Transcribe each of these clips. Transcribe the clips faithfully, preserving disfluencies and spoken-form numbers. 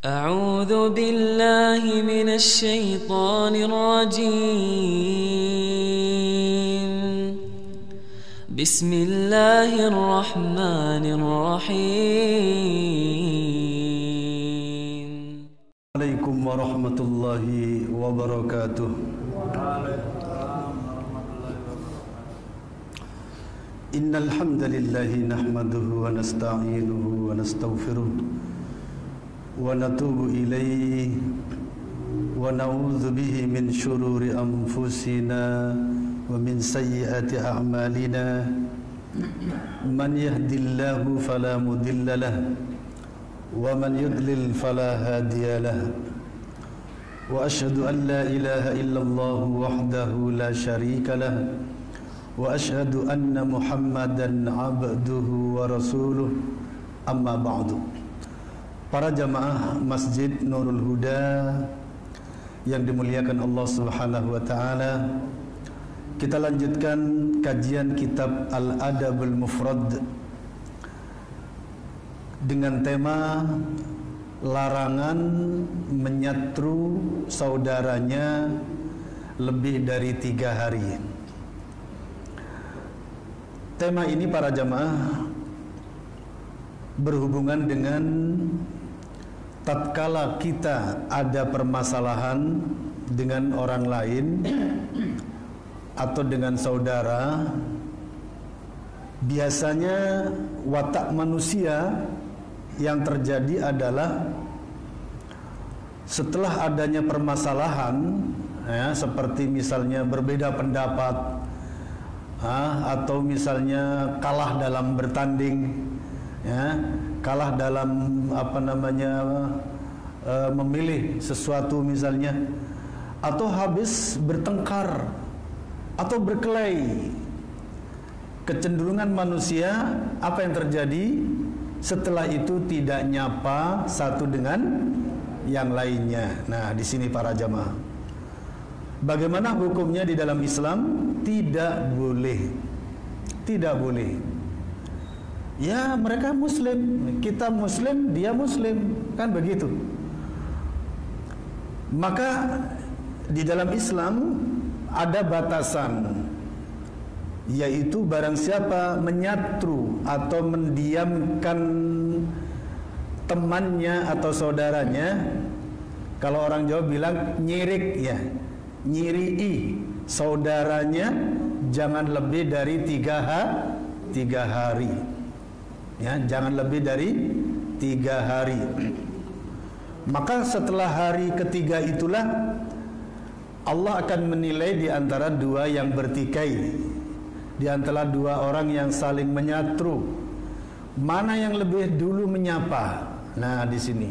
أعوذ بالله من الشيطان الرجيم بسم الله الرحمن الرحيم عليكم ورحمة الله وبركاته إن الحمد لله نحمده ونستعينه ونستغفره ونتوب إليه ونعوذ به من شرور أنفسنا ومن سيئات أعمالنا من يهد الله فلا مضل له ومن يضلل فلا هادي له وأشهد أن لا إله إلا الله وحده لا شريك له وأشهد أن محمدا عبده ورسوله أما بعد. Para jamaah Masjid Nurul Huda yang dimuliakan Allah Subhanahu wa taala, kita lanjutkan kajian kitab Al-Adabul Mufrad dengan tema larangan menyatru saudaranya lebih dari tiga hari. Tema ini para jamaah berhubungan dengan tatkala kita ada permasalahan dengan orang lain atau dengan saudara, biasanya watak manusia yang terjadi adalah setelah adanya permasalahan, ya, seperti misalnya berbeda pendapat, ah, atau misalnya kalah dalam bertanding, ya, kalah dalam apa namanya e, memilih sesuatu misalnya, atau habis bertengkar atau berkelahi. Kecenderungan manusia apa yang terjadi setelah itu tidak nyapa satu dengan yang lainnya. Nah, di sini para jamaah, bagaimana hukumnya di dalam Islam? Tidak boleh, tidak boleh. Ya, mereka muslim, kita muslim, dia muslim, kan begitu. Maka di dalam Islam ada batasan, yaitu barang siapa menyatru atau mendiamkan temannya atau saudaranya, kalau orang Jawa bilang nyirik, ya, nyirii saudaranya jangan lebih dari tiga hari. Ya, jangan lebih dari tiga hari. Maka setelah hari ketiga itulah Allah akan menilai di antara dua yang bertikai, di antara dua orang yang saling menyatru, mana yang lebih dulu menyapa. Nah, di sini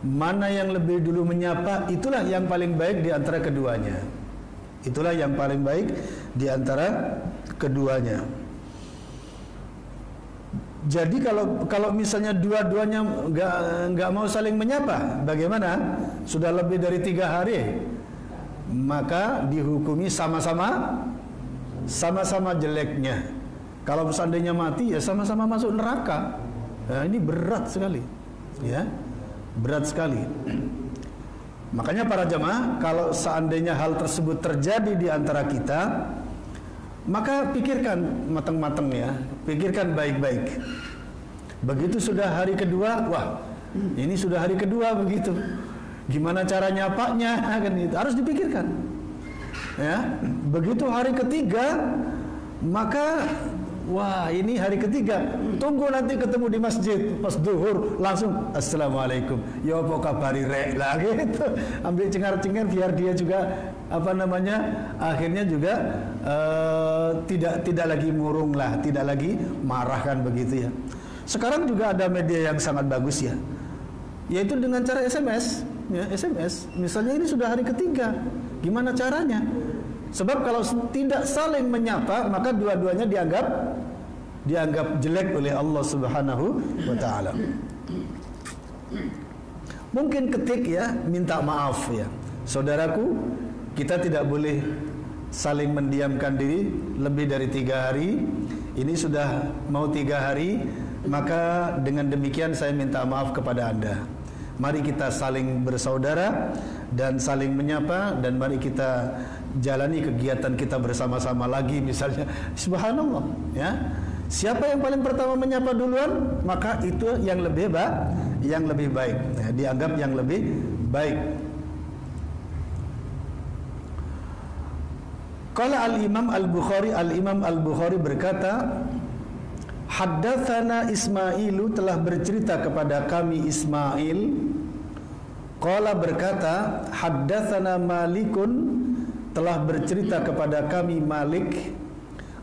mana yang lebih dulu menyapa itulah yang paling baik di antara keduanya. Itulah yang paling baik di antara keduanya. Jadi kalau kalau misalnya dua-duanya nggak nggak mau saling menyapa, bagaimana? Sudah lebih dari tiga hari, maka dihukumi sama-sama sama-sama jeleknya. Kalau seandainya mati, ya sama-sama masuk neraka. Nah, ini berat sekali, ya, berat sekali. Makanya para jemaah, kalau seandainya hal tersebut terjadi di antara kita, maka pikirkan matang-matang, ya, pikirkan baik-baik. Begitu sudah hari kedua, wah, ini sudah hari kedua begitu. Gimana cara nyapanya, kan itu harus dipikirkan. Ya, begitu hari ketiga, maka wah, ini hari ketiga. Tunggu nanti ketemu di masjid pas duhur, langsung assalamualaikum. Ya apa kabari rek lah gitu. Ambil cengar-cengar biar dia juga apa namanya, akhirnya juga uh, tidak tidak lagi murung lah, tidak lagi marah, kan begitu, ya. Sekarang juga ada media yang sangat bagus, ya, yaitu dengan cara S M S, ya, S M S. Misalnya ini sudah hari ketiga, gimana caranya? Sebab kalau tidak saling menyapa maka dua-duanya dianggap dianggap jelek oleh Allah Subhanahu wa taala. Mungkin ketik, ya, minta maaf, ya. Saudaraku, kita tidak boleh saling mendiamkan diri lebih dari tiga hari. Ini sudah mau tiga hari, maka dengan demikian saya minta maaf kepada Anda. Mari kita saling bersaudara dan saling menyapa, dan mari kita jalani kegiatan kita bersama-sama lagi misalnya. Subhanallah, ya. Siapa yang paling pertama menyapa duluan, maka itu yang lebih baik, yang lebih baik. Nah, dianggap yang lebih baik. Qala al-Imam al-Bukhari, al-Imam al-Bukhari berkata, haddatsana Ismailu, telah bercerita kepada kami Ismail. Qala berkata, haddatsana Malikun, telah bercerita kepada kami Malik.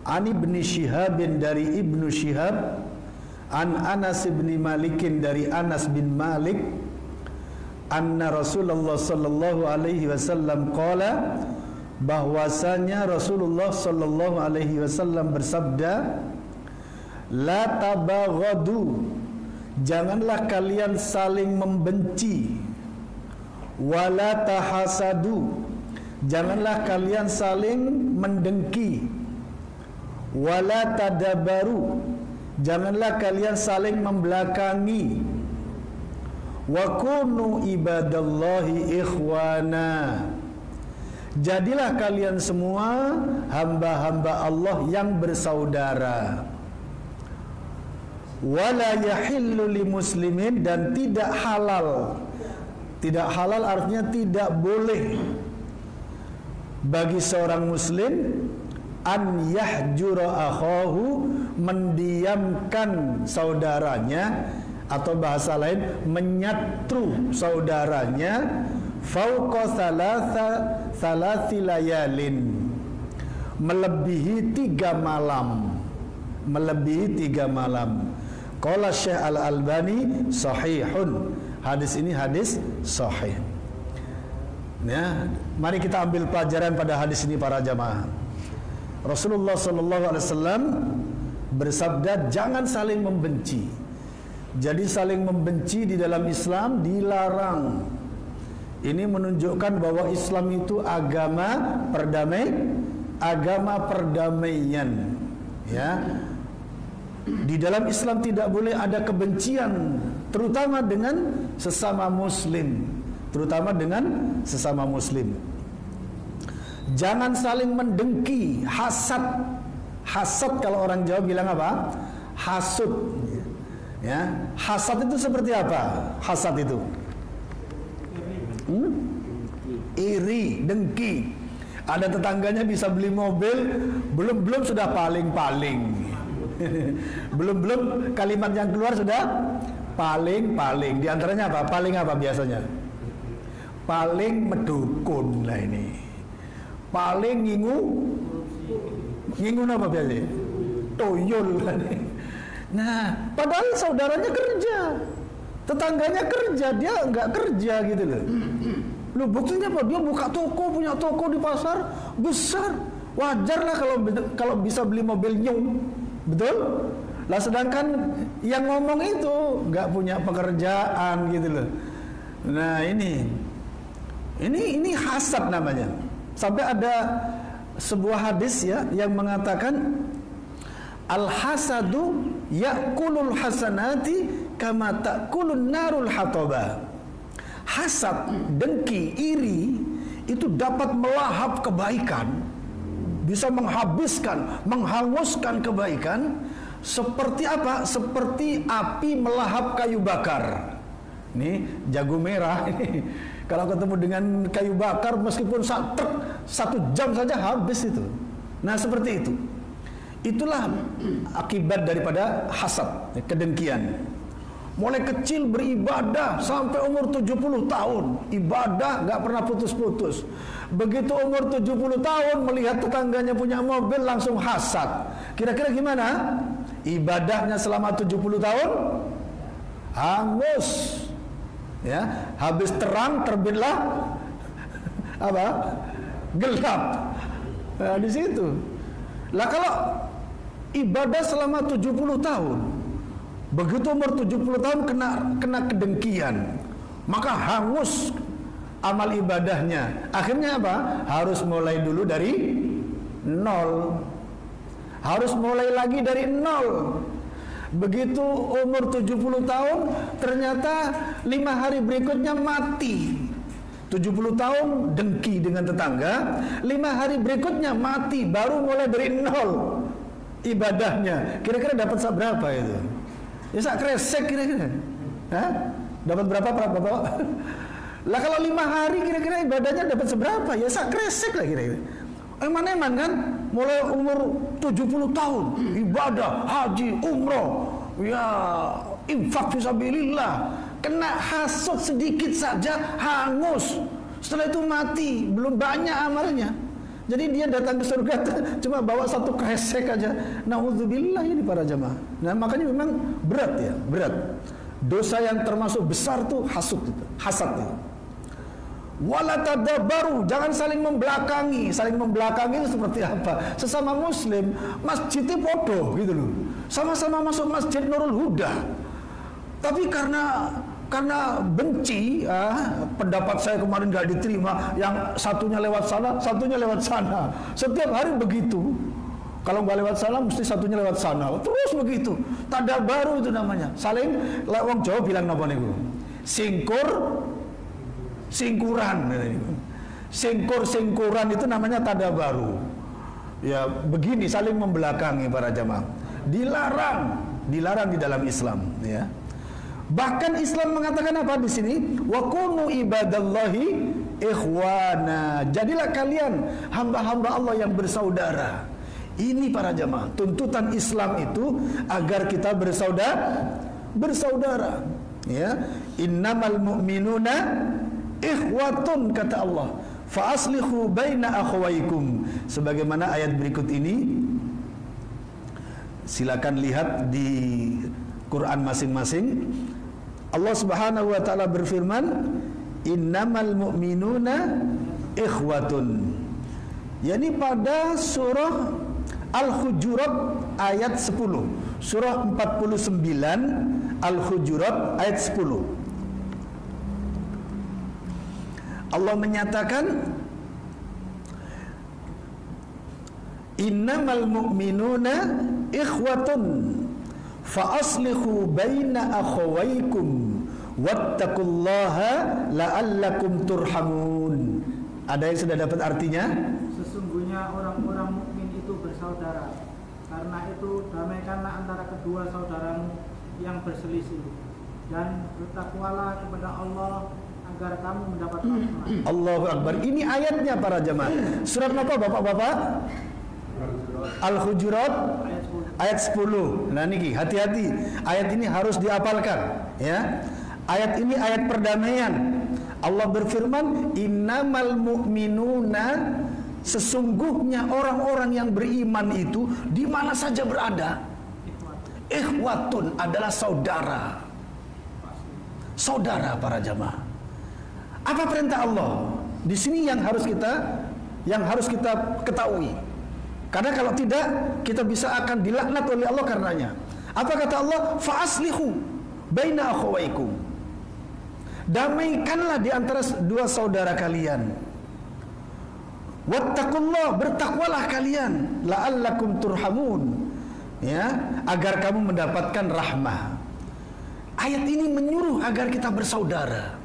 An Ibni Shihabin, dari Ibnu Shihab. An Anas bin Malikin, dari Anas bin Malik. Anna Rasulullah sallallahu alaihi wasallam qala, bahwasanya Rasulullah sallallahu alaihi wasallam bersabda, la tabaghadu, janganlah kalian saling membenci. Wala tahasadu, janganlah kalian saling mendengki. Wala tadabaru, janganlah kalian saling membelakangi. Wa kunu ibadallahi ikhwana, jadilah kalian semua hamba-hamba Allah yang bersaudara. Wala yahillu li muslimin, dan tidak halal. Tidak halal artinya tidak boleh bagi seorang muslim an yahjura akhahu, mendiamkan saudaranya, atau bahasa lain menyatru saudaranya, fauqa thalatha thalathi layalin, melebihi tiga malam, melebihi tiga malam. Qala Syekh Al-Albani sahihun, hadis ini hadis sahih. Nah, mari kita ambil pelajaran pada hadis ini para jamaah. Rasulullah shallallahu alaihi wasallam bersabda, jangan saling membenci. Jadi saling membenci di dalam Islam dilarang. Ini menunjukkan bahwa Islam itu agama perdamai, agama perdamaian. Ya, di dalam Islam tidak boleh ada kebencian, terutama dengan sesama Muslim, terutama dengan sesama Muslim. Jangan saling mendengki, hasad. Hasad kalau orang Jawa bilang apa? Hasud. Ya, hasad itu seperti apa? Hasad itu hmm? iri, dengki. Ada tetangganya bisa beli mobil, belum-belum sudah paling-paling. Belum-belum kalimat yang keluar sudah paling-paling. Di antaranya apa? Paling apa biasanya? Paling medukun lah ini. Paling ngingu, ngingu apa biasanya? Toyol. Nah, padahal saudaranya kerja, tetangganya kerja, dia nggak kerja gitu loh. Lu buktinya apa? Dia buka toko, punya toko di pasar besar. Wajar lah kalau kalau bisa beli mobil nyung, betul? Lah sedangkan yang ngomong itu nggak punya pekerjaan gitu loh. Nah ini, ini ini hasad namanya. Sampai ada sebuah hadis ya yang mengatakan al-hasadu ya'kulul hasanati kama ta'kulun narul hataba. Hasad, dengki, iri itu dapat melahap kebaikan, bisa menghabiskan, menghanguskan kebaikan seperti apa? Seperti api melahap kayu bakar. Ini jago merah ini. Kalau ketemu dengan kayu bakar, meskipun satu, satu jam saja habis itu. Nah seperti itu. Itulah akibat daripada hasad, kedengkian. Mulai kecil beribadah sampai umur tujuh puluh tahun. Ibadah gak pernah putus-putus. Begitu umur tujuh puluh tahun melihat tetangganya punya mobil langsung hasad. Kira-kira gimana? Ibadahnya selama tujuh puluh tahun hangus. Ya, habis terang terbitlah apa? Gelap. Nah, di situ. Lah kalau ibadah selama tujuh puluh tahun, begitu umur tujuh puluh tahun kena kena kedengkian, maka hangus amal ibadahnya. Akhirnya apa? Harus mulai dulu dari nol. Harus mulai lagi dari nol. Begitu umur tujuh puluh tahun, ternyata lima hari berikutnya mati. tujuh puluh tahun dengki dengan tetangga, lima hari berikutnya mati, baru mulai dari nol ibadahnya. Kira-kira dapat sak berapa itu? Ya sak kresek kira-kira. Hah? Dapat berapa Pak Bapak? Lah kalau lima hari kira-kira ibadahnya dapat seberapa? Ya sak kresek lah kira-kira. Eman-eman kan? Mulai umur tujuh puluh tahun ibadah, haji, umroh, ya infak fisabilillah. Kena hasut sedikit saja, hangus. Setelah itu mati, belum banyak amalnya. Jadi dia datang ke surga cuma bawa satu kresek aja. Na'udzubillah ini para jamaah. Nah makanya memang berat ya, berat. Dosa yang termasuk besar tuh hasut itu, hasad itu. Wala tadabbaru, jangan saling membelakangi. Saling membelakangi itu seperti apa? Sesama muslim, masjidnya bodoh gitu loh. Sama-sama masuk masjid Nurul Huda. Tapi karena karena benci, ah, pendapat saya kemarin gak diterima, yang satunya lewat sana, satunya lewat sana. Setiap hari begitu. Kalau nggak lewat sana, mesti satunya lewat sana. Terus begitu. Tadabbaru itu namanya. Saling, orang Jawa bilang apa nih gue? Singkur, singkuran. Singkur-singkuran itu namanya tadabbaru. Ya begini, saling membelakangi para jamaah. Dilarang, dilarang di dalam Islam. Ya. Bahkan Islam mengatakan apa di sini? Wa kunu ibadallahi ikhwana. Jadilah kalian hamba-hamba Allah yang bersaudara. Ini para jamaah, tuntutan Islam itu agar kita bersaudara, bersaudara. Ya, innamal mu'minuna ikhwatun kata Allah. Fa aslihu baina akhwaikum. Sebagaimana ayat berikut ini, silakan lihat di Quran masing-masing. Allah Subhanahu wa taala berfirman, innamal mu'minuna ikhwatun. Yani pada surah Al-Hujurat ayat sepuluh, surah empat puluh sembilan Al-Hujurat ayat sepuluh. Allah menyatakan innamal mu'minuna ikhwatun fa aslihu baina akhawaykum wattaqullaha la'allakum turhamun. Ada yang sudah dapat artinya? Sesungguhnya orang-orang mukmin itu bersaudara. Karena itu damaikanlah antara kedua saudaramu yang berselisih dan bertakwalah kepada Allah agar kamu mendapat rahmat. Allahu Akbar. Ini ayatnya para jemaah. Surat apa Bapak-bapak? Al-Hujurat ayat sepuluh. Nah niki hati-hati. Ayat ini harus dihafalkan ya. Ayat ini ayat perdamaian. Allah berfirman, innamal mu'minuna, sesungguhnya orang-orang yang beriman itu di mana saja berada, ikhwatun, adalah saudara. Saudara para jamaah. Apa perintah Allah? Di sini yang harus kita yang harus kita ketahui. Karena kalau tidak kita bisa akan dilaknat oleh Allah karenanya. Apa kata Allah? Fa aslihu baina akhawaikum. Damaikanlah di antara dua saudara kalian. Wattaqullah, bertakwalah kalian, la'allakum turhamun, ya, agar kamu mendapatkan rahmah. Ayat ini menyuruh agar kita bersaudara.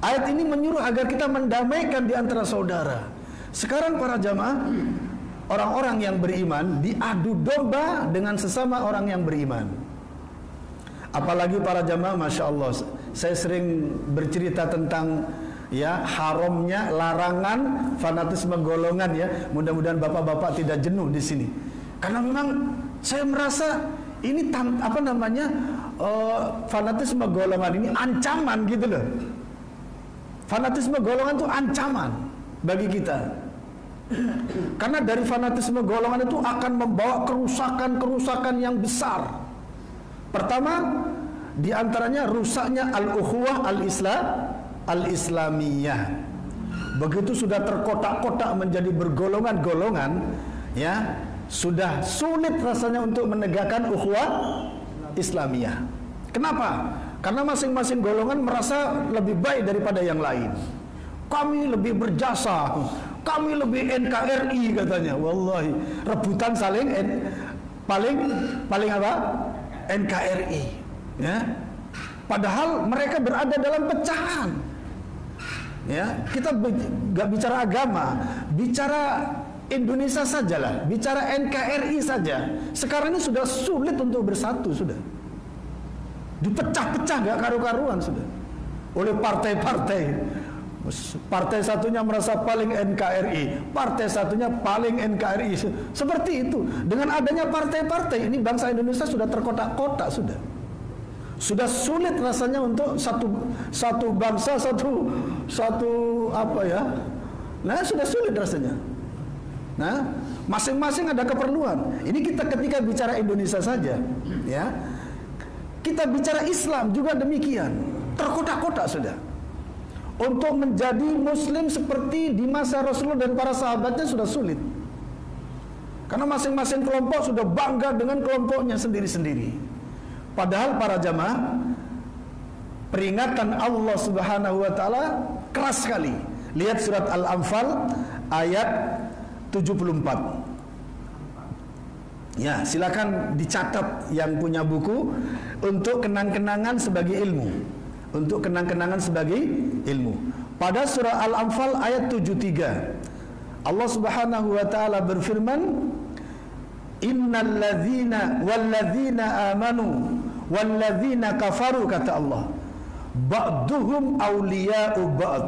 Ayat ini menyuruh agar kita mendamaikan di antara saudara. Sekarang para jamaah, orang-orang yang beriman diadu domba dengan sesama orang yang beriman. Apalagi para jamaah, masya Allah, saya sering bercerita tentang ya haramnya larangan fanatisme golongan ya. Mudah-mudahan bapak-bapak tidak jenuh di sini. Karena memang saya merasa ini tam, apa namanya uh, fanatisme golongan ini ancaman gitu loh. Fanatisme golongan itu ancaman bagi kita. Karena dari fanatisme golongan itu akan membawa kerusakan-kerusakan yang besar. Pertama di antaranya rusaknya al-ukhuwah al-Islam. Al-Islamiyah. Begitu sudah terkotak-kotak menjadi bergolongan-golongan ya, sudah sulit rasanya untuk menegakkan ukhuwah Islamiyah. Kenapa? Karena masing-masing golongan merasa lebih baik daripada yang lain. Kami lebih berjasa, kami lebih N K R I katanya. Wallahi, rebutan saling paling paling apa? N K R I, ya. Padahal mereka berada dalam pecahan. Ya, kita nggak bicara agama, bicara Indonesia sajalah, bicara N K R I saja. Sekarang ini sudah sulit untuk bersatu sudah. Dipecah-pecah nggak karu-karuan sudah. Oleh partai-partai. Partai satunya merasa paling N K R I, partai satunya paling N K R I. Seperti itu. Dengan adanya partai-partai ini bangsa Indonesia sudah terkotak-kotak sudah. Sudah sulit rasanya untuk satu satu bangsa satu satu apa ya? Nah, sudah sulit rasanya. Nah, masing-masing ada keperluan. Ini kita ketika bicara Indonesia saja, ya. Kita bicara Islam juga demikian. Terkotak-kotak sudah. Untuk menjadi muslim seperti di masa Rasulullah dan para sahabatnya sudah sulit. Karena masing-masing kelompok sudah bangga dengan kelompoknya sendiri-sendiri. Padahal para jamaah, peringatan Allah Subhanahu wa taala keras sekali. Lihat surat Al-Anfal ayat tujuh puluh empat. Ya, silakan dicatat yang punya buku untuk kenang-kenangan sebagai ilmu. Untuk kenang-kenangan sebagai ilmu. Pada surah Al-Anfal ayat tujuh puluh tiga, Allah Subhanahu wa taala berfirman, "Innal ladzina walladzina amanu walladzina kafaru," kata Allah, "ba'duhum awliya'u ba'd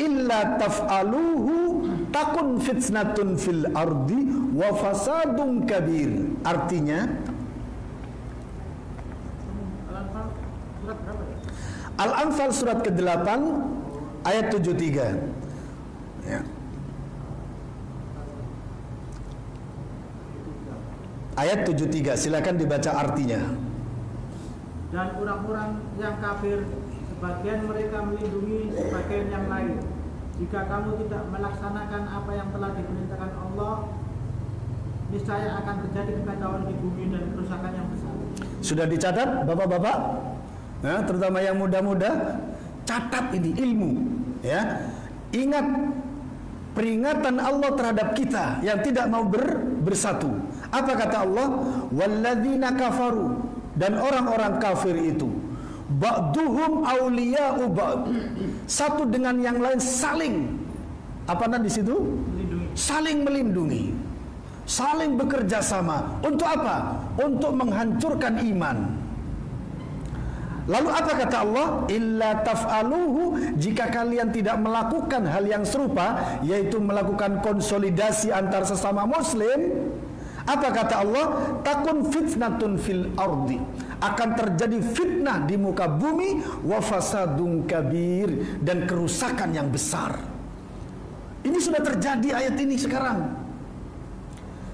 illa taf'aluhu takun fitnatun fil ardi wa fasadun kabir." Artinya Al-Anfal surat ke-delapan ayat tujuh puluh tiga. Ya. Ayat tujuh puluh tiga, silakan dibaca artinya. Dan orang-orang yang kafir, sebagian mereka melindungi sebagian yang lain. Jika kamu tidak melaksanakan apa yang telah diperintahkan Allah, niscaya akan terjadi kekacauan di bumi dan kerusakan yang besar. Sudah dicatat, Bapak-bapak? Nah, terutama yang muda-muda, catat ini ilmu, ya. Ingat peringatan Allah terhadap kita yang tidak mau ber, bersatu. Apa kata Allah? Walladzina kafaru, dan orang-orang kafir itu, ba'duhum awliya'u ba'd, satu dengan yang lain saling apa namanya di situ? Saling melindungi, saling bekerja sama. Untuk apa? Untuk menghancurkan iman. Lalu apa kata Allah? Illa taf'aluhu, jika kalian tidak melakukan hal yang serupa, yaitu melakukan konsolidasi antar sesama muslim. Apa kata Allah? Takun fitnatun fil ardi, akan terjadi fitnah di muka bumi, wa fasadun kabir, dan kerusakan yang besar. Ini sudah terjadi ayat ini sekarang.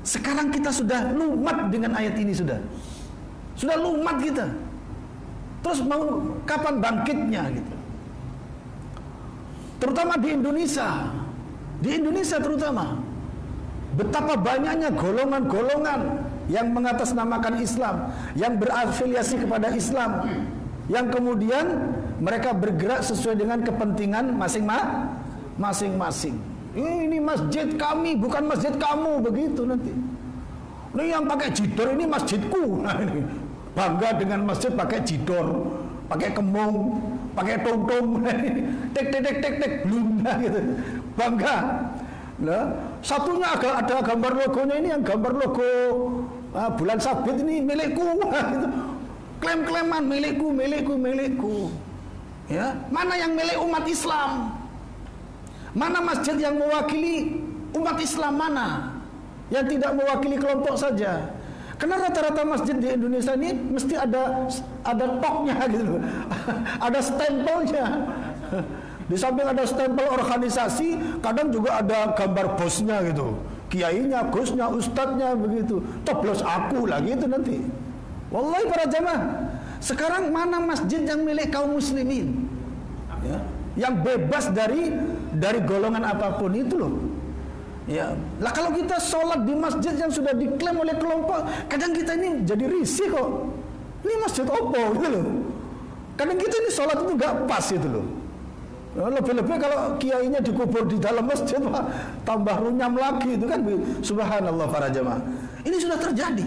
Sekarang kita sudah lumat dengan ayat ini sudah. Sudah lumat kita. Terus mau kapan bangkitnya gitu? Terutama di Indonesia, di Indonesia terutama, betapa banyaknya golongan-golongan yang mengatasnamakan Islam, yang berafiliasi kepada Islam, yang kemudian mereka bergerak sesuai dengan kepentingan masing-masing. Ini masjid kami, bukan masjid kamu, begitu nanti. Ini yang pakai jidor ini masjidku. Nah, ini bangga dengan masjid pakai jidor, pakai kemung, pakai tongtong, tek tek tek tek tek blunda gitu. Bangga. Nah, satunya ada, ada gambar logonya, ini yang gambar logo ah, bulan sabit ini milikku gitu. Klaim-klaiman milikku, milikku, milikku. Ya, mana yang milik umat Islam? Mana masjid yang mewakili umat Islam mana? Yang tidak mewakili kelompok saja. Karena rata-rata masjid di Indonesia ini mesti ada ada toknya gitu, ada stempelnya. Di samping ada stempel organisasi, kadang juga ada gambar bosnya gitu, kiainya, gusnya, ustadznya begitu. Toblos aku lah gitu nanti. Wallahi para jamaah, sekarang mana masjid yang milik kaum muslimin, ya, yang bebas dari dari golongan apapun itu loh. Ya, lah kalau kita sholat di masjid yang sudah diklaim oleh kelompok, kadang kita ini jadi risih kok. Ini masjid opo gitu loh. Kadang kita ini sholat itu gak pas gitu loh. Lebih-lebih kalau kiainya dikubur di dalam masjid, tambah runyam lagi itu kan. Subhanallah para jamaah. Ini sudah terjadi.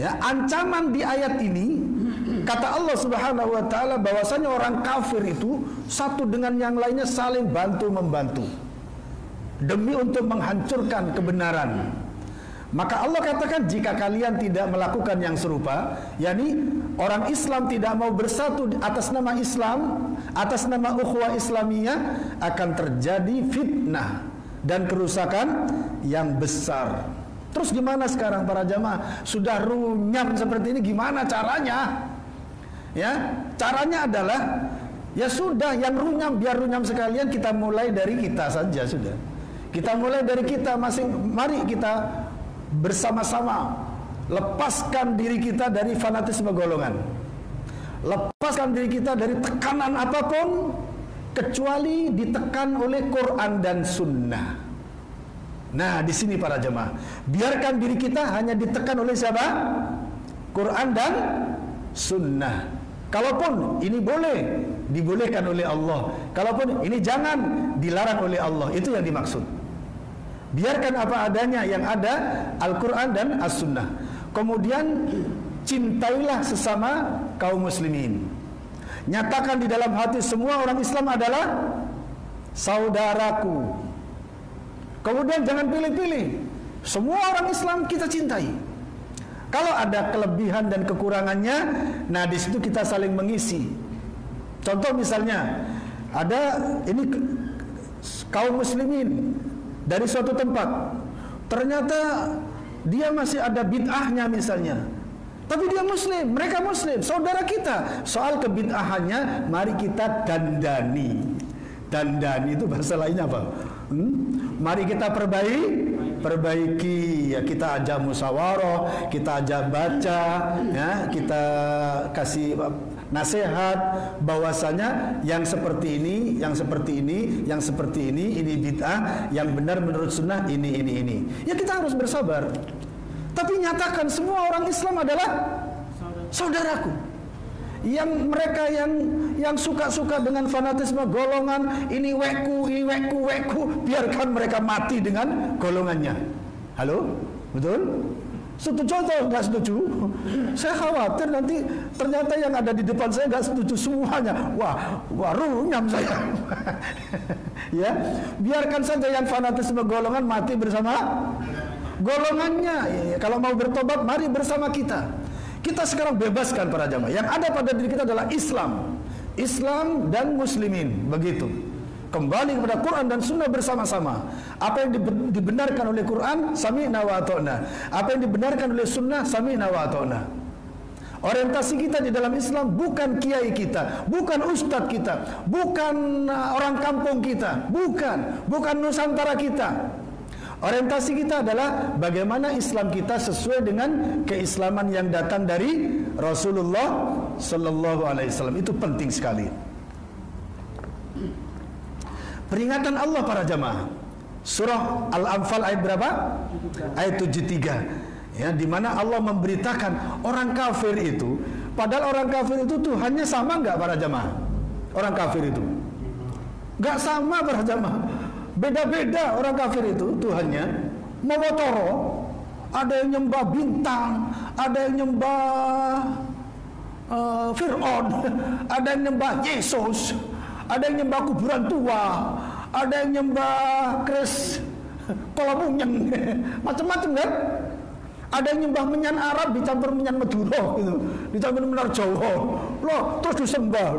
Ya, ancaman di ayat ini, kata Allah Subhanahu wa Ta'ala, bahwasanya orang kafir itu satu dengan yang lainnya saling bantu-membantu demi untuk menghancurkan kebenaran. Maka Allah katakan, jika kalian tidak melakukan yang serupa, yakni orang Islam tidak mau bersatu atas nama Islam, atas nama ukhuwah Islamiyah, akan terjadi fitnah dan kerusakan yang besar. Terus gimana sekarang para jamaah? Sudah runyam seperti ini, gimana caranya? Ya, caranya adalah, ya sudah, yang runyam biar runyam sekalian, kita mulai dari kita saja sudah. Kita mulai dari kita masing, mari kita bersama-sama lepaskan diri kita dari fanatisme golongan. Lepaskan diri kita dari tekanan apapun, kecuali ditekan oleh Quran dan Sunnah. Nah, di sini para jemaah, biarkan diri kita hanya ditekan oleh siapa? Quran dan Sunnah. Kalaupun ini boleh, dibolehkan oleh Allah. Kalaupun ini jangan, dilarang oleh Allah. Itu yang dimaksud. Biarkan apa adanya yang ada, Al-Quran dan As-Sunnah. Kemudian cintailah sesama kaum muslimin. Nyatakan di dalam hati, semua orang Islam adalah saudaraku. Kemudian jangan pilih-pilih. Semua orang Islam kita cintai. Kalau ada kelebihan dan kekurangannya, nah di situ kita saling mengisi. Contoh misalnya, ada ini kaum muslimin dari suatu tempat, ternyata dia masih ada bid'ahnya misalnya, tapi dia muslim, mereka muslim, saudara kita. Soal kebid'ahannya, mari kita dandani. Dandani itu bahasa lainnya apa? Hmm? Mari kita perbaiki, perbaiki ya, kita ajak musyawarah, kita ajak baca, ya, kita kasih nasihat bahwasanya yang seperti ini, yang seperti ini, yang seperti ini, ini bid'ah, yang benar menurut sunnah ini, ini, ini. Ya kita harus bersabar. Tapi nyatakan semua orang Islam adalah saudaraku. Yang mereka yang yang suka-suka dengan fanatisme golongan, ini weku, ini weku, weku, biarkan mereka mati dengan golongannya. Halo? Betul? Setuju atau nggak setuju? Saya khawatir nanti ternyata yang ada di depan saya nggak setuju semuanya. Wah, wah runyam saya. Ya, biarkan saja yang fanatisme golongan mati bersama golongannya. Ya, kalau mau bertobat, mari bersama kita. Kita sekarang bebaskan para jamaah. Yang ada pada diri kita adalah Islam, Islam dan muslimin. Begitu. Kembali kepada Quran dan Sunnah bersama-sama. Apa yang dibenarkan oleh Quran, sami'na wa ata'na. Apa yang dibenarkan oleh Sunnah, sami'na wa ata'na. Orientasi kita di dalam Islam bukan kiai kita, bukan ustadz kita, bukan orang kampung kita, bukan, bukan Nusantara kita. Orientasi kita adalah bagaimana Islam kita sesuai dengan keislaman yang datang dari Rasulullah Sallallahu Alaihi Wasallam. Itu penting sekali. Peringatan Allah para jamaah, surah Al-Anfal ayat berapa? Ayat tujuh puluh tiga. Ya, di mana Allah memberitakan orang kafir itu. Padahal orang kafir itu Tuhannya sama nggak para jamaah? Orang kafir itu nggak sama para jamaah. Beda-beda orang kafir itu Tuhannya. Mawatoro, ada yang nyembah bintang, ada yang nyembah uh, Fir'aun, ada yang nyembah Yesus, ada yang nyembah kuburan tua, ada yang nyembah keris kolabungnyeng, macam-macam kan? Ada yang nyembah menyan Arab dicampur menyan Madura gitu, dicampur menar Jawa, loh terus disembah.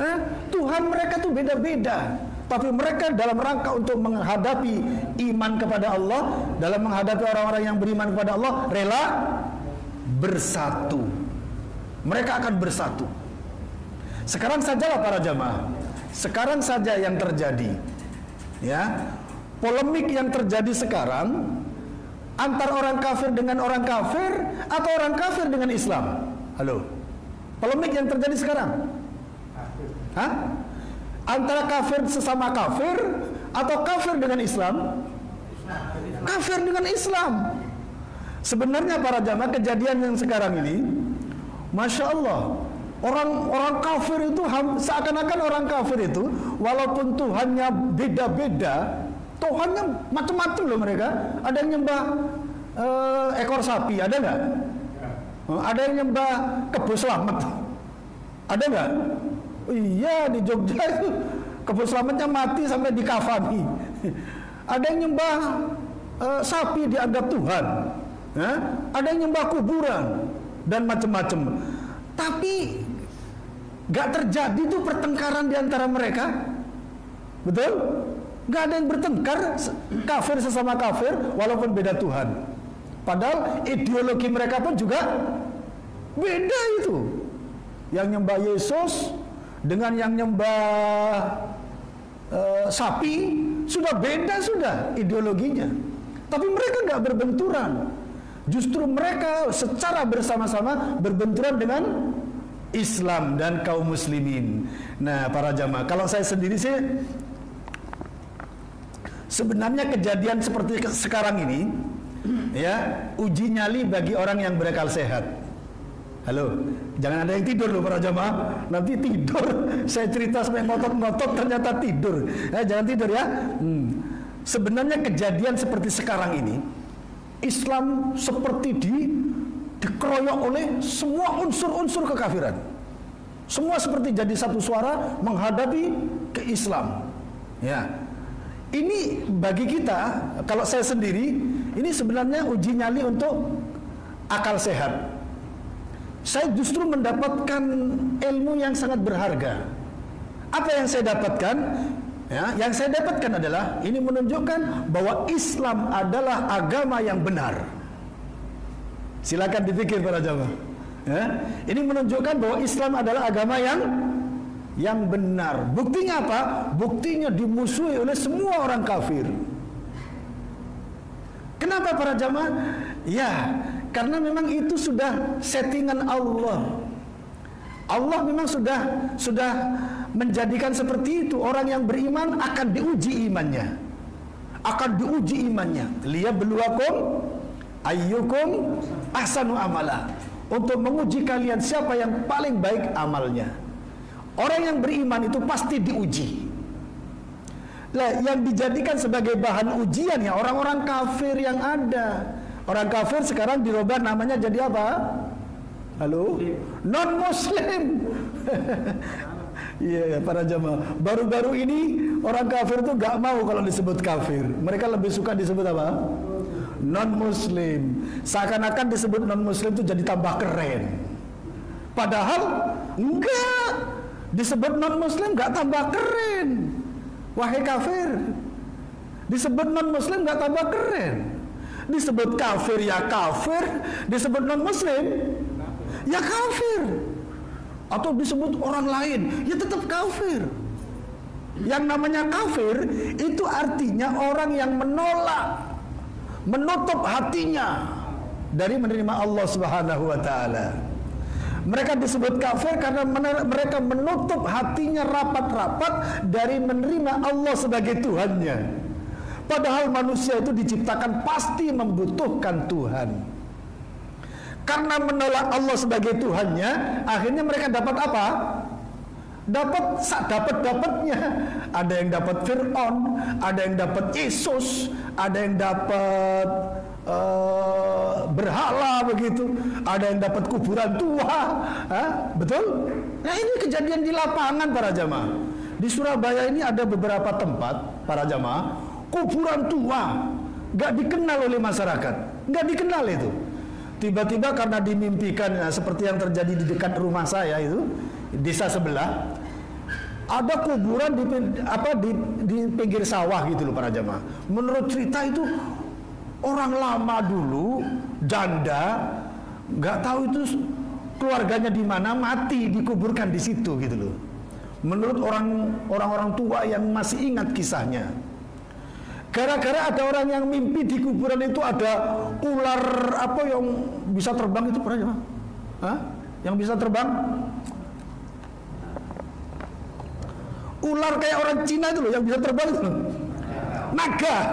Eh, Tuhan mereka tuh beda-beda. Tapi mereka dalam rangka untuk menghadapi iman kepada Allah, dalam menghadapi orang-orang yang beriman kepada Allah, rela bersatu. Mereka akan bersatu. Sekarang sajalah para jamaah. Sekarang saja yang terjadi. Ya, polemik yang terjadi sekarang antar orang kafir dengan orang kafir atau orang kafir dengan Islam. Halo. Polemik yang terjadi sekarang. Hah? Antara kafir sesama kafir atau kafir dengan Islam? Kafir dengan Islam. Sebenarnya para jamaah, kejadian yang sekarang ini, masya Allah, orang-orang kafir itu seakan-akan orang kafir itu, walaupun Tuhannya beda-beda, Tuhannya macam-macam loh mereka. Ada yang nyembah uh, ekor sapi, ada nggak? Ada yang nyembah kebo selamat? Ada nggak? Iya, di Jogja itu kebo selamatnya mati sampai dikafani. Ada yang nyembah uh, sapi dianggap Tuhan. Huh? Ada yang nyembah kuburan dan macam-macam. Tapi nggak terjadi tuh pertengkaran di antara mereka, betul? Nggak ada yang bertengkar kafir sesama kafir walaupun beda Tuhan. Padahal ideologi mereka pun juga beda itu. Yang nyembah Yesus dengan yang nyembah uh, sapi sudah beda sudah ideologinya. Tapi mereka nggak berbenturan. Justru mereka secara bersama-sama berbenturan dengan Islam dan kaum muslimin. Nah, para jamaah, kalau saya sendiri sih sebenarnya kejadian seperti sekarang ini, ya, uji nyali bagi orang yang berakal sehat. Halo, jangan ada yang tidur loh para jamaah. Nanti tidur, saya cerita sampai ngotot-ngotot ternyata tidur. Eh, jangan tidur ya. Hmm. Sebenarnya kejadian seperti sekarang ini, Islam seperti di dikeroyok oleh semua unsur-unsur kekafiran. Semua seperti jadi satu suara menghadapi keislam. Ya. Ini bagi kita, kalau saya sendiri, ini sebenarnya uji nyali untuk akal sehat. Saya justru mendapatkan ilmu yang sangat berharga. Apa yang saya dapatkan? Ya, yang saya dapatkan adalah, ini menunjukkan bahwa Islam adalah agama yang benar. Silakan dipikir para jamaah. Ya, ini menunjukkan bahwa Islam adalah agama yang yang benar. Buktinya apa? Buktinya dimusuhi oleh semua orang kafir. Kenapa para jamaah? Ya, karena memang itu sudah settingan Allah. Allah memang sudah sudah menjadikan seperti itu. Orang yang beriman akan diuji imannya. Akan diuji imannya. Liyabluwakum ayyukum ahsanu amala. Untuk menguji kalian siapa yang paling baik amalnya. Orang yang beriman itu pasti diuji. Lah, yang dijadikan sebagai bahan ujian ya orang-orang kafir yang ada. Orang kafir sekarang dirubah namanya jadi apa? Halo? Non-muslim. Iya, yeah, para jamaah. Baru-baru ini orang kafir tuh gak mau kalau disebut kafir. Mereka lebih suka disebut apa? Non-muslim. Seakan-akan disebut non-muslim itu jadi tambah keren. Padahal enggak. Disebut non-muslim gak tambah keren. Wahai kafir, disebut non-muslim gak tambah keren. Disebut kafir ya kafir, disebut non-muslim ya kafir. Atau disebut orang lain ya tetap kafir. Yang namanya kafir itu artinya orang yang menolak, menutup hatinya dari menerima Allah Subhanahu wa ta'ala. Mereka disebut kafir karena mereka menutup hatinya rapat-rapat dari menerima Allah sebagai Tuhannya. Padahal manusia itu diciptakan pasti membutuhkan Tuhan. Karena menolak Allah sebagai Tuhannya, akhirnya mereka dapat apa? Dapat dapat-dapatnya. Ada yang dapat Fir'aun, ada yang dapat Yesus, ada yang dapat Uh, berhala begitu, ada yang dapat kuburan tua, ha? Betul? Nah ini kejadian di lapangan para jamaah. Di Surabaya ini ada beberapa tempat para jamaah kuburan tua, gak dikenal oleh masyarakat, gak dikenal itu. Tiba-tiba karena dimimpikan ya, seperti yang terjadi di dekat rumah saya itu, desa sebelah. Ada kuburan di apa di, di pinggir sawah gitu loh para jamaah. Menurut cerita itu orang lama dulu, janda, nggak tahu itu keluarganya di mana, mati dikuburkan di situ gitu loh. Menurut orang orang-orang tua yang masih ingat kisahnya. Gara-gara ada orang yang mimpi di kuburan itu ada ular apa yang bisa terbang itu pernah ya? Hah? Yang bisa terbang? Ular kayak orang Cina itu loh, yang bisa terbang itu loh. Naga.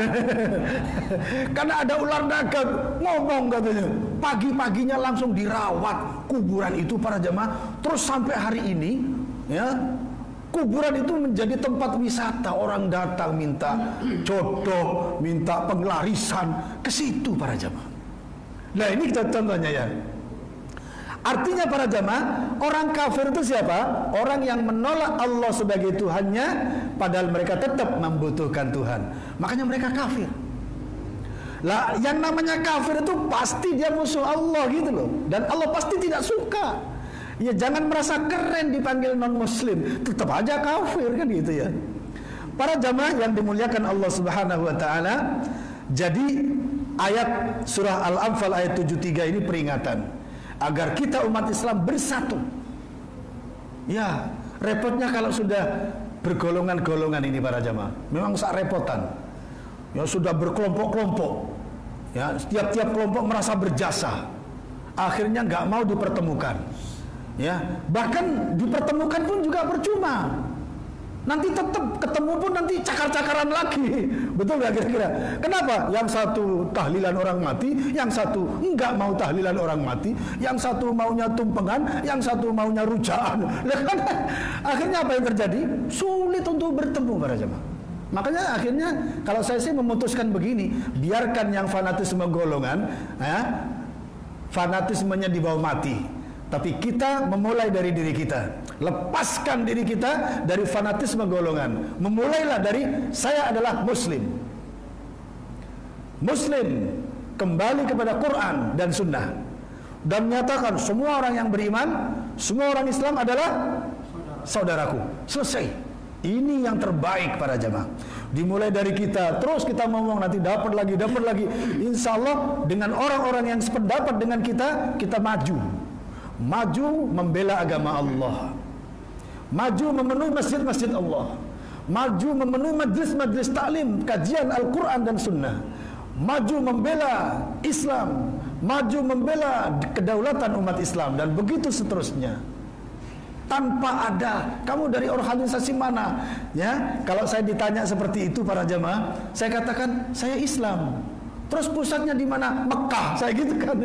Karena ada ular naga ngomong katanya. Pagi-paginya langsung dirawat kuburan itu para jemaah. Terus sampai hari ini ya, kuburan itu menjadi tempat wisata. Orang datang minta jodoh, minta penglarisan ke situ para jemaah. Nah, ini kita contohnya ya. Artinya para jamaah, orang kafir itu siapa? Orang yang menolak Allah sebagai Tuhannya, padahal mereka tetap membutuhkan Tuhan. Makanya mereka kafir. Lah, yang namanya kafir itu pasti dia musuh Allah gitu loh. Dan Allah pasti tidak suka. Ya jangan merasa keren dipanggil non-muslim, tetap aja kafir kan gitu ya. Para jamaah yang dimuliakan Allah Subhanahu wa taala, jadi ayat surah Al-Anfal ayat tujuh puluh tiga ini peringatan agar kita umat Islam bersatu. Ya, repotnya kalau sudah bergolongan-golongan ini para jamaah. Memang sangat repotan. Ya sudah berkelompok-kelompok. Ya, setiap-tiap kelompok merasa berjasa. Akhirnya nggak mau dipertemukan. Ya, bahkan dipertemukan pun juga percuma. Nanti tetap ketemu pun nanti cakar-cakaran lagi. Betul gak kira-kira? Kenapa? Yang satu tahlilan orang mati, yang satu enggak mau tahlilan orang mati, yang satu maunya tumpengan, yang satu maunya rujaan. Akhirnya apa yang terjadi? Sulit untuk bertemu para jemaah. Makanya akhirnya kalau saya sih memutuskan begini, biarkan yang fanatisme golongan, ya, fanatismenya dibawa mati. Tapi kita memulai dari diri kita. Lepaskan diri kita dari fanatisme golongan. Memulailah dari saya adalah muslim. Muslim kembali kepada Quran dan Sunnah, dan menyatakan semua orang yang beriman, semua orang Islam adalah saudaraku. Selesai. Ini yang terbaik para jamaah. Dimulai dari kita, terus kita ngomong nanti dapat lagi, dapat lagi. Insya Allah dengan orang-orang yang sependapat dengan kita, kita maju. Maju membela agama Allah, maju memenuhi masjid-masjid Allah, maju memenuhi majlis-majlis taklim, kajian Al-Quran dan Sunnah, maju membela Islam, maju membela kedaulatan umat Islam, dan begitu seterusnya. Tanpa ada kamu dari organisasi mana, ya. Kalau saya ditanya seperti itu para jamaah, saya katakan saya Islam. Terus pusatnya di mana? Mekah, saya gitu kan.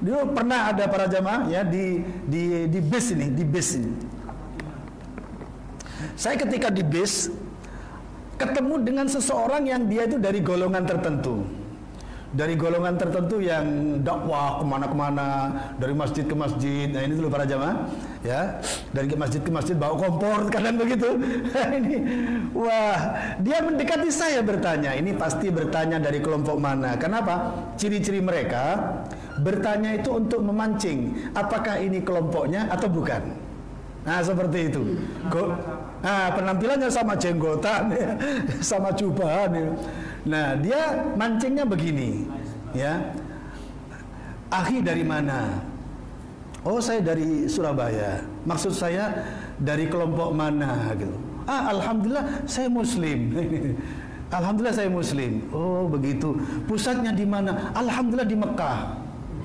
Dulu pernah ada para jamaah ya di di di base ini, di base ini. Saya ketika di base ketemu dengan seseorang yang dia itu dari golongan tertentu. Dari golongan tertentu yang dakwah kemana-kemana, dari masjid ke masjid. Nah ini dulu para jamaah ya, dari masjid ke masjid bawa kompor kadang begitu. Ini wah, dia mendekati saya bertanya, ini pasti bertanya dari kelompok mana. Kenapa? Ciri-ciri mereka bertanya itu untuk memancing, apakah ini kelompoknya atau bukan. Nah seperti itu. Go, nah, penampilannya sama jenggotan, ya, sama cubahan. Ya. Nah dia mancingnya begini, ya. Akhi dari mana? Oh saya dari Surabaya. Maksud saya dari kelompok mana? Gitu. Ah alhamdulillah saya Muslim. Alhamdulillah saya Muslim. Oh begitu. Pusatnya di mana? Alhamdulillah di Mekah.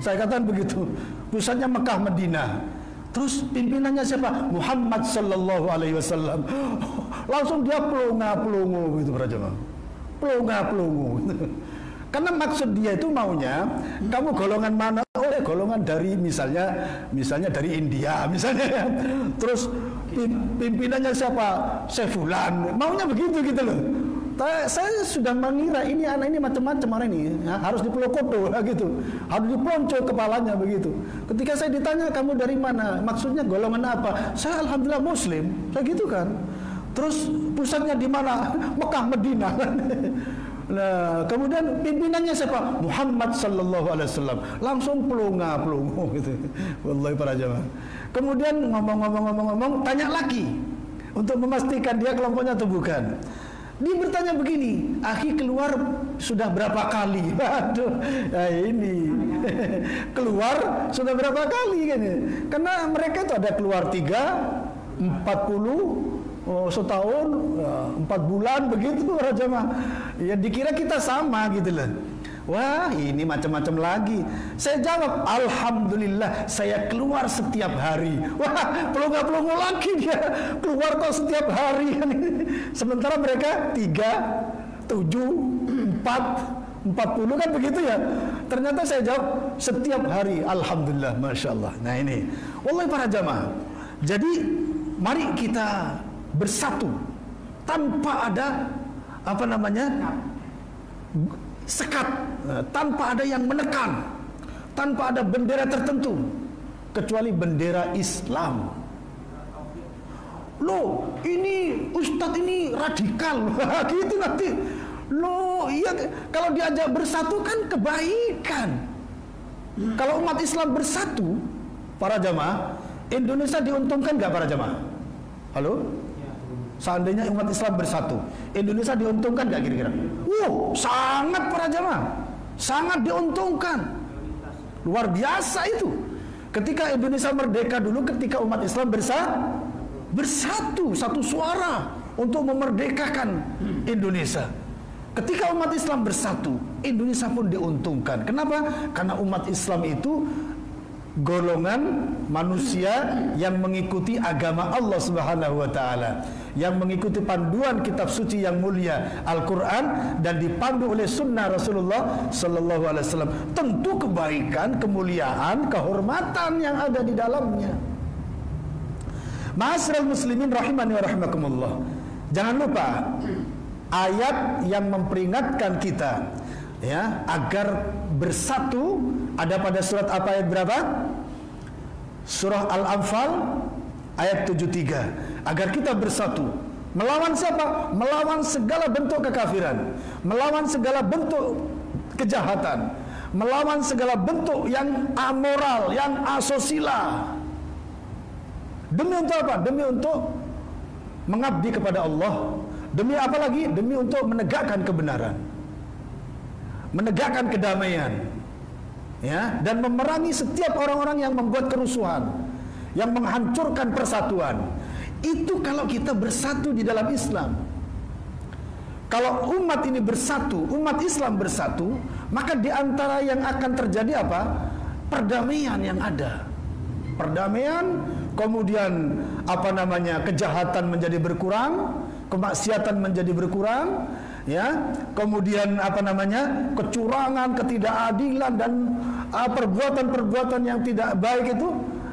Saya katakan begitu. Pusatnya Mekah Madinah. Terus pimpinannya siapa? Muhammad Sallallahu Alaihi Wasallam. Langsung dia pelongo-pelongo gitu para jemaah. Pelongo-pelongo. Karena maksud dia itu maunya kamu golongan mana? Oh, golongan dari misalnya misalnya dari India misalnya. Terus pimpinannya siapa? Saifulan. Maunya begitu gitu loh. Saya sudah mengira ini anak ini macam-macam orang ini ya, harus dipelokoto ya, gitu, harus diponcol kepalanya begitu. Ketika saya ditanya kamu dari mana, maksudnya golongan apa? Saya alhamdulillah Muslim, saya gitu kan. Terus pusatnya di mana? Mekah Madinah. Nah, kemudian pimpinannya siapa? Muhammad Sallallahu Alaihi Wasallam. Langsung pelunga pelungu gitu. Wallahi para jamaah. Kemudian ngomong-ngomong-ngomong-ngomong, tanya lagi untuk memastikan dia kelompoknya atau bukan. Dia bertanya begini, akhi keluar sudah berapa kali? Aduh, nah ini keluar sudah berapa kali kan? Karena mereka itu ada keluar tiga, empat puluh, setahun, empat bulan begitu para jamaah. Ya dikira kita sama gitu loh. Wah ini macam-macam lagi. Saya jawab, alhamdulillah saya keluar setiap hari. Wah pelongo-pelongo lagi dia, keluar kok setiap hari. Sementara mereka tiga, tujuh, empat, empat puluh kan begitu ya. Ternyata saya jawab setiap hari, alhamdulillah, masya Allah. Nah ini, wallahi para jamaah. Jadi mari kita bersatu tanpa ada apa namanya sekat, tanpa ada yang menekan, tanpa ada bendera tertentu, kecuali bendera Islam. Loh, ini ustadz ini radikal gitu nanti. Loh, iya, kalau diajak bersatu kan kebaikan. Kalau umat Islam bersatu, para jamaah, Indonesia diuntungkan nggak para jamaah? Halo? Seandainya umat Islam bersatu, Indonesia diuntungkan nggak kira-kira? Wow, sangat para jamaah, sangat diuntungkan. Luar biasa itu. Ketika Indonesia merdeka dulu, ketika umat Islam bersatu, bersatu satu suara untuk memerdekakan Indonesia. Ketika umat Islam bersatu, Indonesia pun diuntungkan. Kenapa? Karena umat Islam itu golongan manusia yang mengikuti agama Allah Subhanahu wa taala, yang mengikuti panduan kitab suci yang mulia Al-Qur'an dan dipandu oleh sunnah Rasulullah sallallahu alaihi wasallam. Tentu kebaikan, kemuliaan, kehormatan yang ada di dalamnya. Ma'asyiral muslimin rahimani wa rahimakumullah. Jangan lupa ayat yang memperingatkan kita ya agar bersatu ada pada surat apa ayat berapa? Surah Al-Anfal ayat tujuh puluh tiga. Agar kita bersatu melawan siapa? Melawan segala bentuk kekafiran, melawan segala bentuk kejahatan, melawan segala bentuk yang amoral, yang asosila. Demi untuk apa? Demi untuk mengabdi kepada Allah. Demi apa lagi? Demi untuk menegakkan kebenaran, menegakkan kedamaian, ya, dan memerangi setiap orang-orang yang membuat kerusuhan, yang menghancurkan persatuan. Itu kalau kita bersatu di dalam Islam. Kalau umat ini bersatu, umat Islam bersatu, maka di antara yang akan terjadi apa? Perdamaian yang ada. Perdamaian, kemudian apa namanya? Kejahatan menjadi berkurang, kemaksiatan menjadi berkurang, ya. Kemudian apa namanya? Kecurangan, ketidakadilan dan perbuatan-perbuatan uh, yang tidak baik itu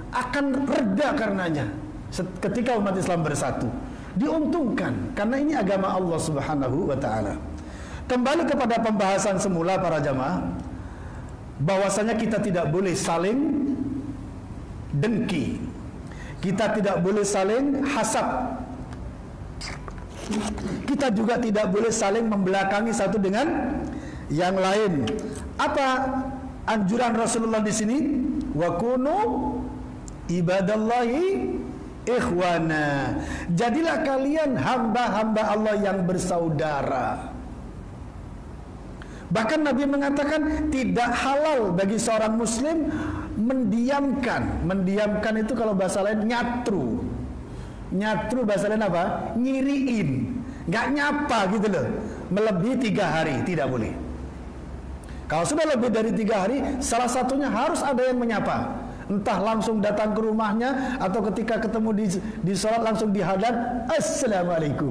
akan reda karenanya. Ketika umat Islam bersatu, diuntungkan karena ini agama Allah Subhanahu wa taala. Kembali kepada pembahasan semula para jamaah, bahwasanya kita tidak boleh saling dengki. Kita tidak boleh saling hasad. Kita juga tidak boleh saling membelakangi satu dengan yang lain. Apa anjuran Rasulullah di sini? Wa kunu ibadallahi ikhwana. Jadilah kalian hamba-hamba Allah yang bersaudara. Bahkan Nabi mengatakan tidak halal bagi seorang muslim mendiamkan. Mendiamkan itu kalau bahasa lain nyatru. Nyatru bahasa lain apa? Nyiriin, nggak nyapa gitu loh. Melebihi tiga hari tidak boleh. Kalau sudah lebih dari tiga hari, salah satunya harus ada yang menyapa. Entah langsung datang ke rumahnya atau ketika ketemu di, di sholat langsung dihadang, assalamualaikum.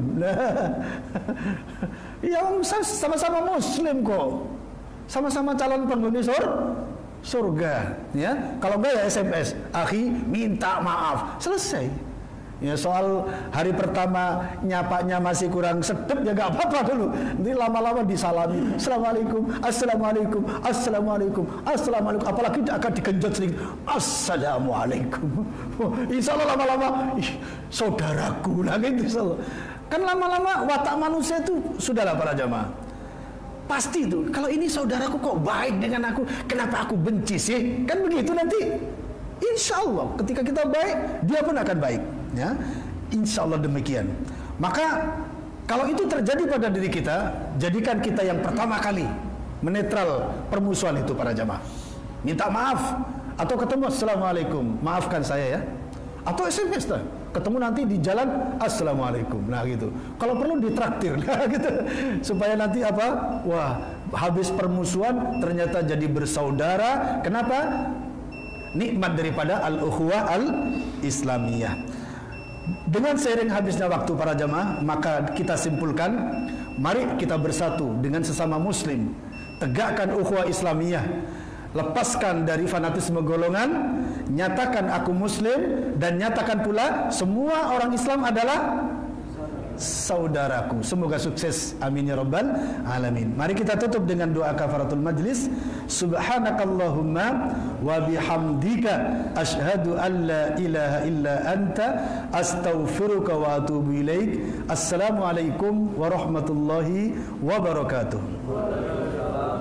Ya sama-sama muslim kok, sama-sama calon penghuni surga, ya. Kalau nggak ya S M S, akhi minta maaf, selesai. Ya, soal hari pertama nyapanya masih kurang sedap ya gak apa-apa dulu. Nanti lama-lama disalami, assalamualaikum, assalamualaikum, assalamualaikum, assalamualaikum. Apalagi akan digenjot sedikit, assalamualaikum. Insya Allah lama-lama, saudaraku lah gitu. Kan lama-lama watak manusia itu sudahlah para jamaah. Pasti itu. Kalau ini saudaraku kok baik dengan aku, kenapa aku benci sih? Kan begitu nanti. Insya Allah ketika kita baik, dia pun akan baik. Ya, insya Allah demikian. Maka kalau itu terjadi pada diri kita, jadikan kita yang pertama kali menetral permusuhan itu para jamaah. Minta maaf atau ketemu assalamualaikum, maafkan saya ya. Atau S M S lah, ketemu nanti di jalan assalamualaikum. Nah gitu. Kalau perlu ditraktir, nah, gitu. Supaya nanti apa? Wah, habis permusuhan ternyata jadi bersaudara. Kenapa? Nikmat daripada al-ukhuwah al-Islamiyah. Dengan seiring habisnya waktu para jamaah, maka kita simpulkan, mari kita bersatu dengan sesama muslim, tegakkan ukhuwah Islamiyah, lepaskan dari fanatisme golongan, nyatakan aku muslim dan nyatakan pula semua orang Islam adalah saudara, saudaraku. Semoga sukses, amin ya rabbal alamin. Mari kita tutup dengan doa kafaratul majlis. Subhanakallahumma wa bihamdika asyhadu an la ilaha illa anta astaghfiruka wa atubu ilaik. Assalamualaikum warahmatullahi wabarakatuh.